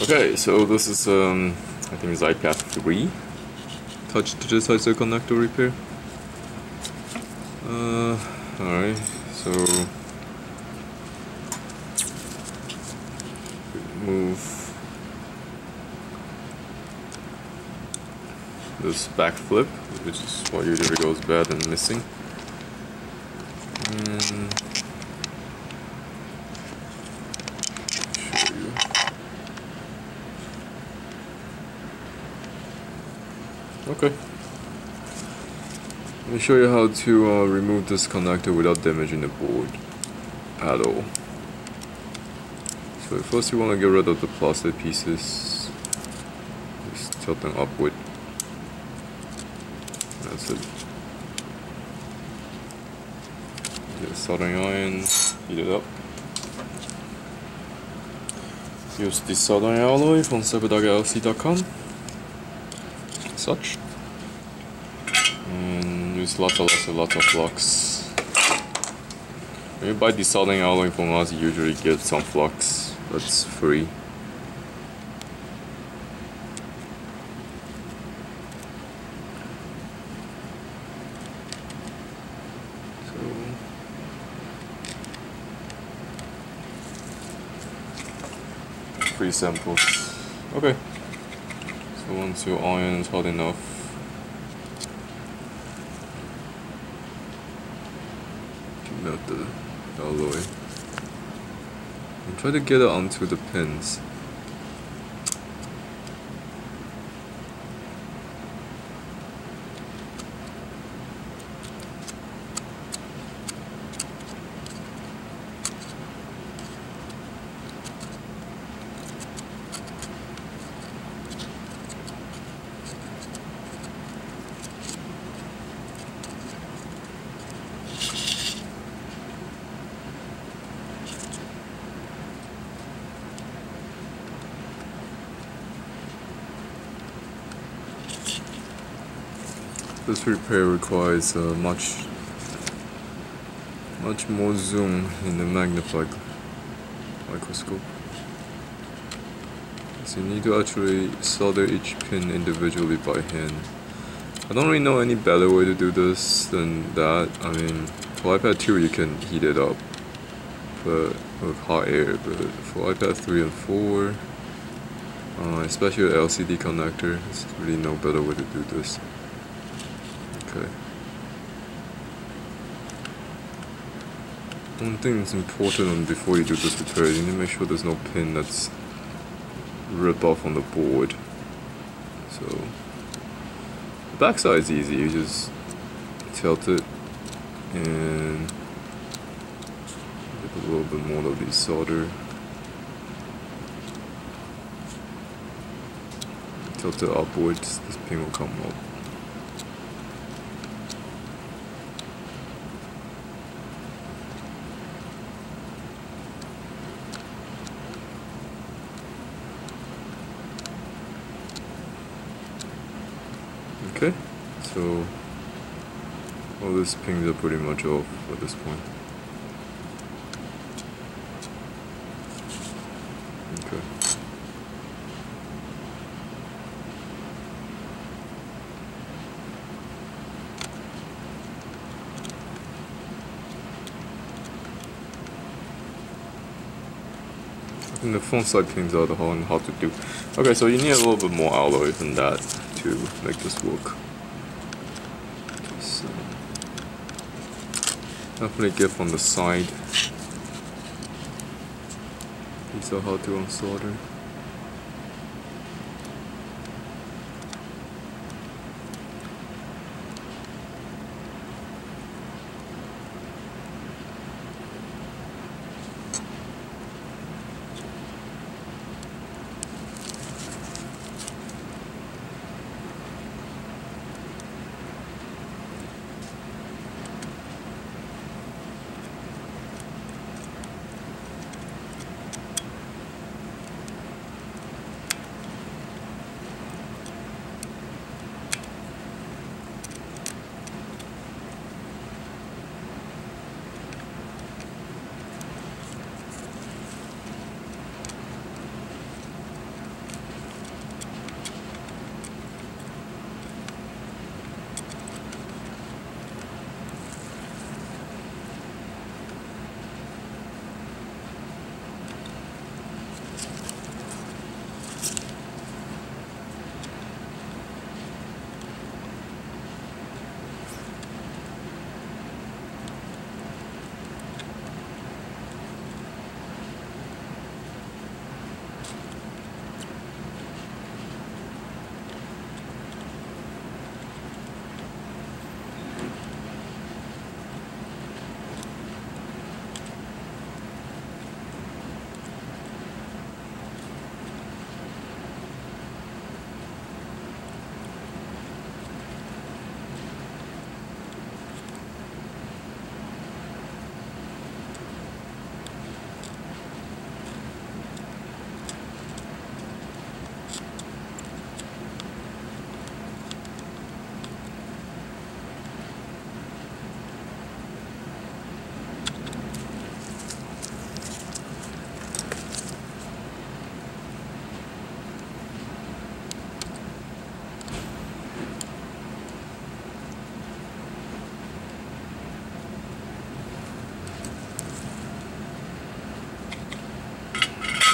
Okay, so this is I think it's iPad 3 touch digitizer connector repair. Alright, so move this back flip, which is what usually goes bad and missing. Okay, let me show you how to remove this connector without damaging the board at all. So first you want to get rid of the plastic pieces, just tilt them upward, that's it. Get a soldering iron, heat it up. Use the soldering alloy from CyberDocLLC.com. Such, and use lots of flux. When you buy the soldering alloy from us, you usually get some flux that's free. So free samples. Okay. So once your iron is hot enough, melt the alloy and try to get it onto the pins. This repair requires much more zoom in the magnifying microscope, so you need to actually solder each pin individually by hand. I don't really know any better way to do this than that. I mean, for iPad 2 you can heat it up but with hot air, but for iPad 3 and 4, especially with LCD connector, there's really no better way to do this. Okay. One thing that's important before you do this repair is you need to make sure there's no pin that's ripped off on the board. So the back side is easy, you just tilt it and get a little bit more of the solder. Tilt it upwards, this pin will come up. Okay, so all these pings are pretty much off at this point. Okay. I think the front side pins are the hard to do. Okay, so you need a little bit more alloy than that to make this work. Just definitely get from the side. These are hard to unsolder.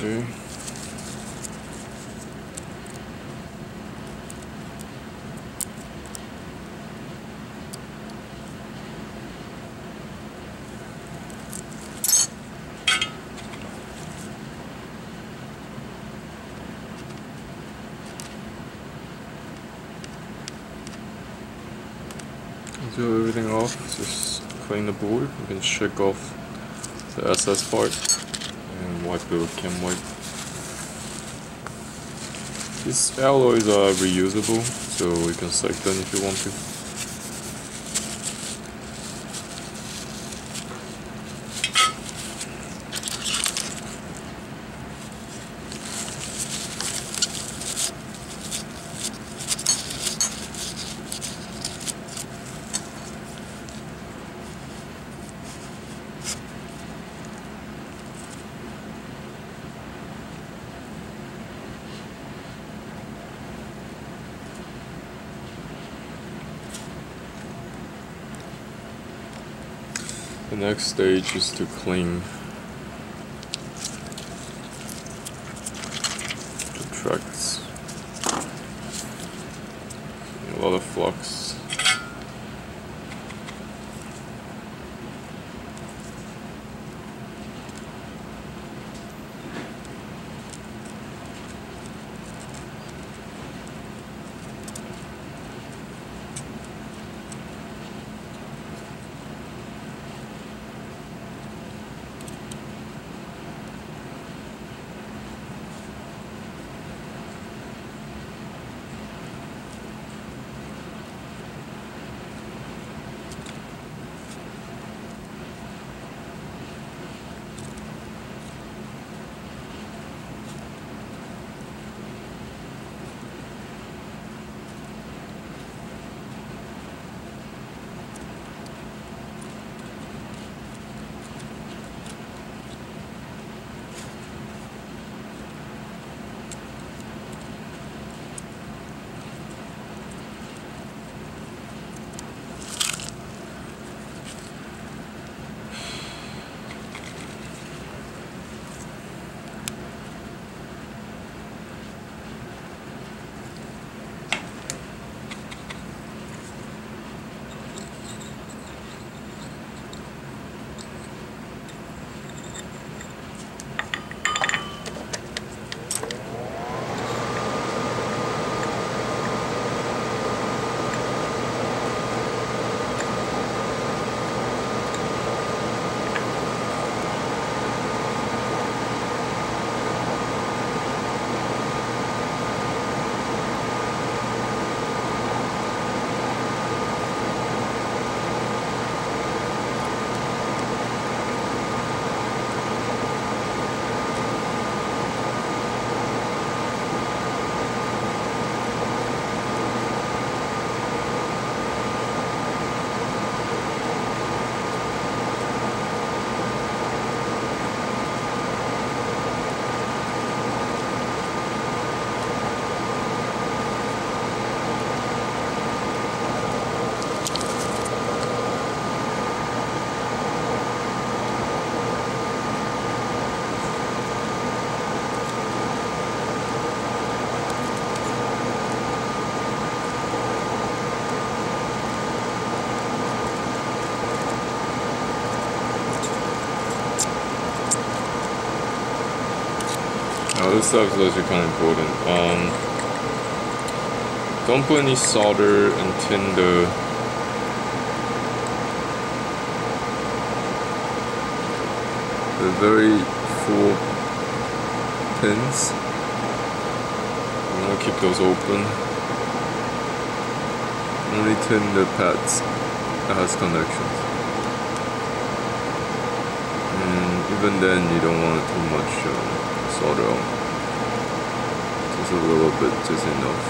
Okay. Do everything off, just clean the board, you can shake off the excess part and wipe it with chem wipe. These alloys are reusable, so you can stack them if you want to. The next stage is to clean the tracks. A lot of flux. This stuff is actually kind of important. Don't put any solder until the very full pins. I'm gonna keep those open. Only tin the pads that has connections. And even then, you don't want too much solder on. A little bit, just enough.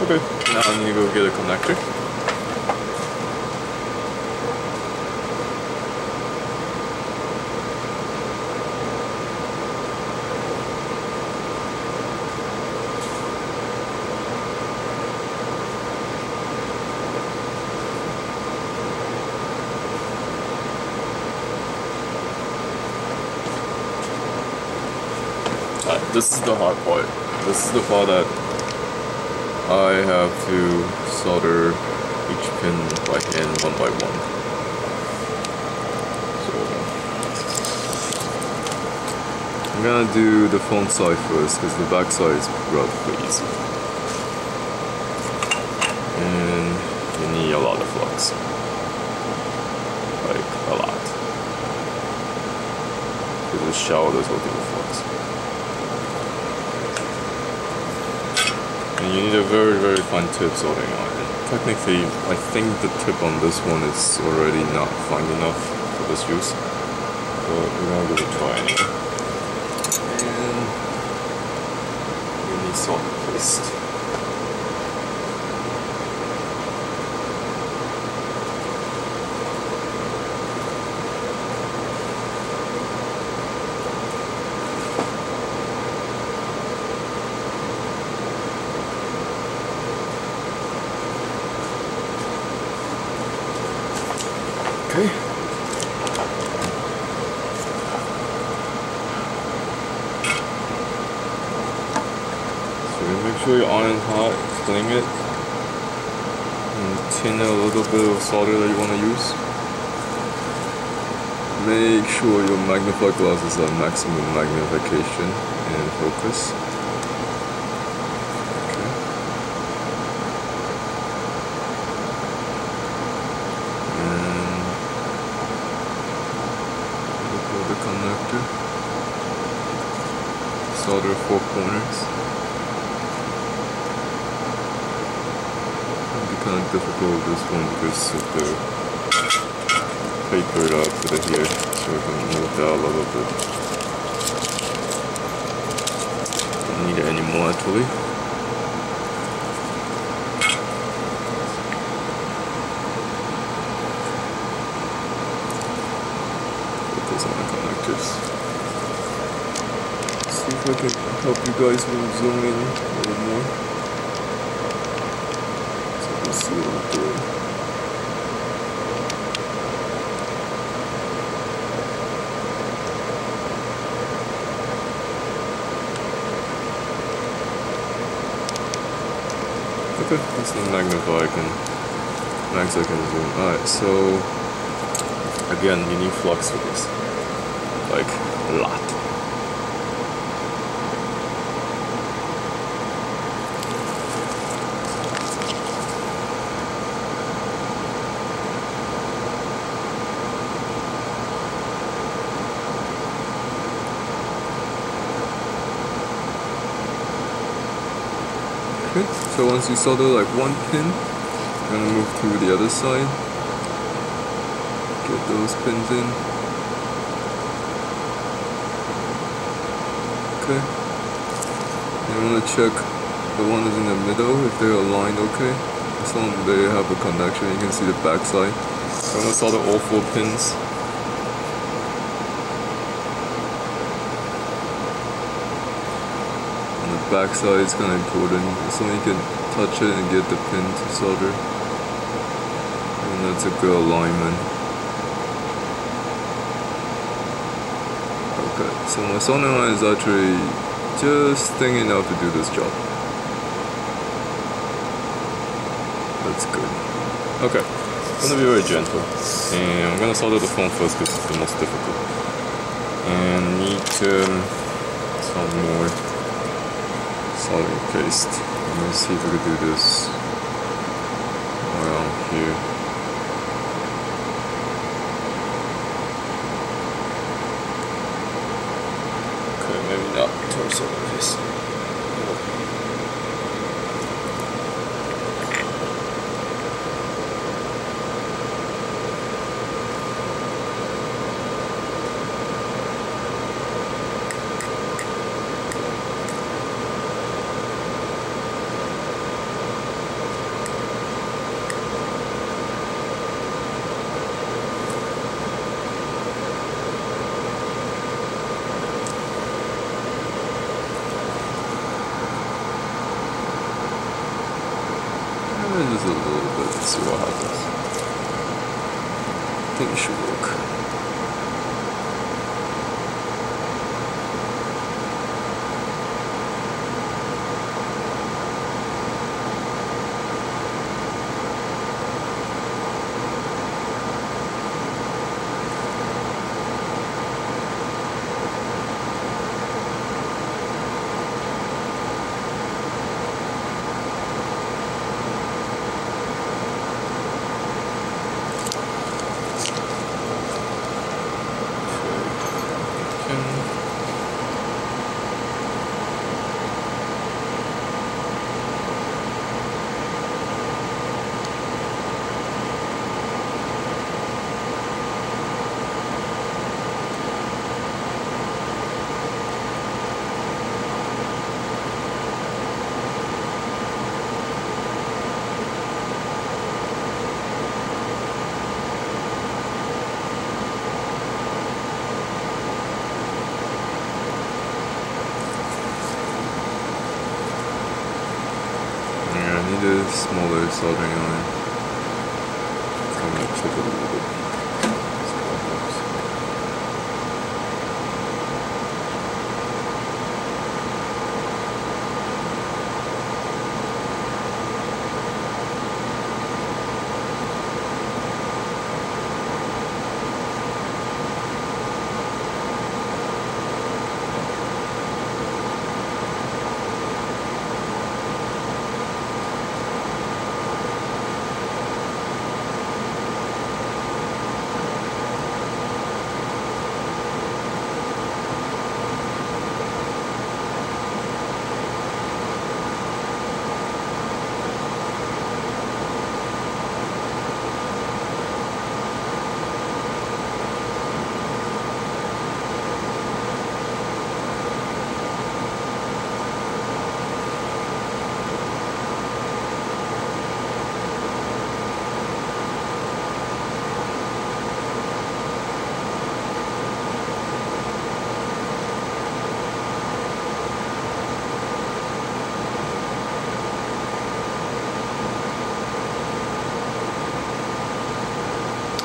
Okay, now I'm gonna go get a connector. this is the hard part. This is the part that I have to solder each pin by hand, one by one. So I'm gonna do the front side first because the back side is relatively easy. And you need a lot of flux. Like a lot. Because the shower does working with flux. And you need a very fine tip soldering iron. Technically, I think the tip on this one is already not fine enough for this use, but we're gonna give it a try anyway. And we need solder paste. Okay. So you make sure you're on and hot, fling it, and tin a little bit of solder that you want to use. Make sure your magnifying glass is at maximum magnification and focus. Solder four corners. It'll be kind of difficult with this one because of the papered up to the here, so we can move that a little bit. Don't need it anymore actually. Put this on the connectors. See if I can help you guys with zoom in a little more. So you can see what I'm doing. Okay, that's the magnify icon. Max I can zoom. Alright, so again you need flux for this. Like a lot. Okay, so once you solder like one pin, you're gonna move to the other side. Get those pins in. Okay. And you wanna check the one that's in the middle if they're aligned okay. As long as they have a connection, you can see the back side. So I'm gonna solder all four pins. Back side is kind of important, so you can touch it and get the pin to solder, and that's a good alignment. Okay, so my soldering iron is actually just thin enough to do this job. That's good. Okay, I'm gonna be very gentle, and I'm gonna solder the phone first because it's the most difficult. And need some more soldering paste. Let me see if we can do this around here. Okay, maybe not towards soldering paste. Just a little bit, let's see what happens. I think it should work. smaller soldering iron. So I'm going to chip it a little bit. That's how it works.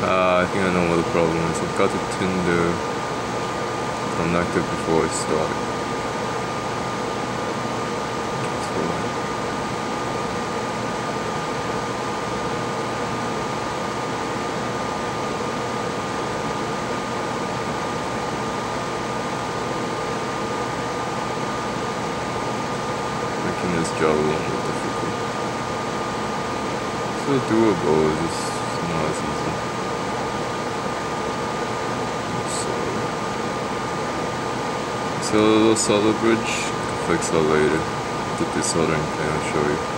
I think I know what the problem is. I've got a tinder from active before it started. Making this job a little more difficult. Still doable, it's just not as easy. So a little solder bridge, I'll fix that later. Did the soldering thing, I'll show you.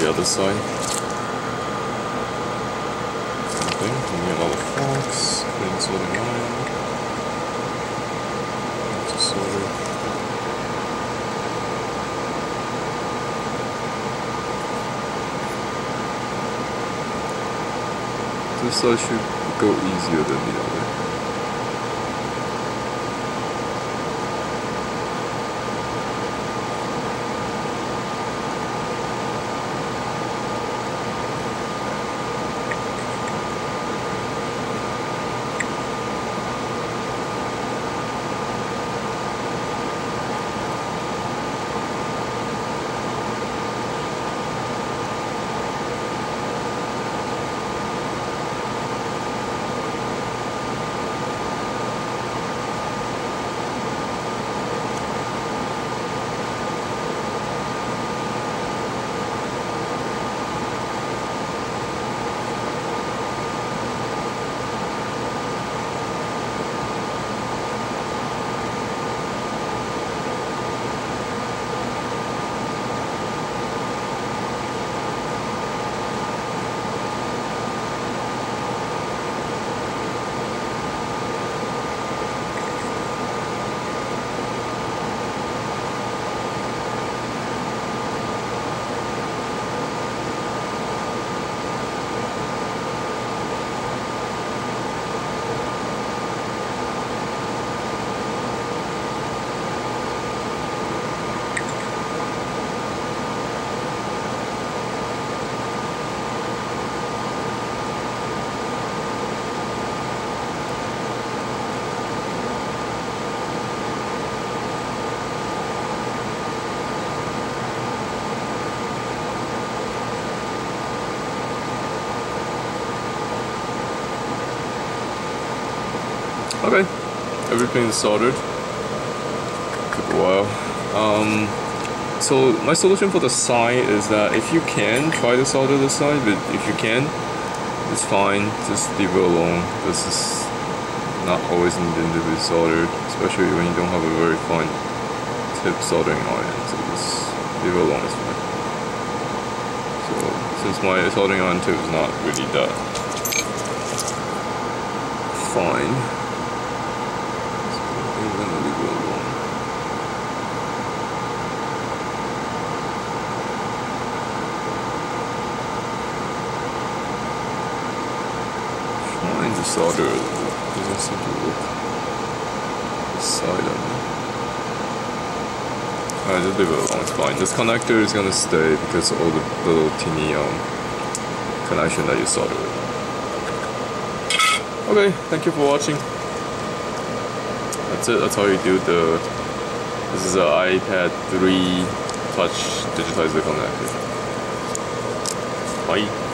The other side. Same thing, we have all the forks, clean soldering iron, lots of solder. This side should go easier than the other. everything's soldered. Took a while. So my solution for the side is that if you can, try to solder the side, but if you can, it's fine, just leave it alone. This is not always intended to be soldered, especially when you don't have a very fine tip soldering iron, so just leave it alone, it's fine. So since my soldering iron tip is not really that fine, so I think I'm gonna leave it alone. Trying to solder it doesn't seem to work. The side of it. Alright, just leave it alone, it's fine. This connector is gonna stay because of all the little teeny connection that you soldered with. Okay, thank you for watching. That's it, that's how you do the... This is an iPad 3 Touch Digitizer Connector. Bye.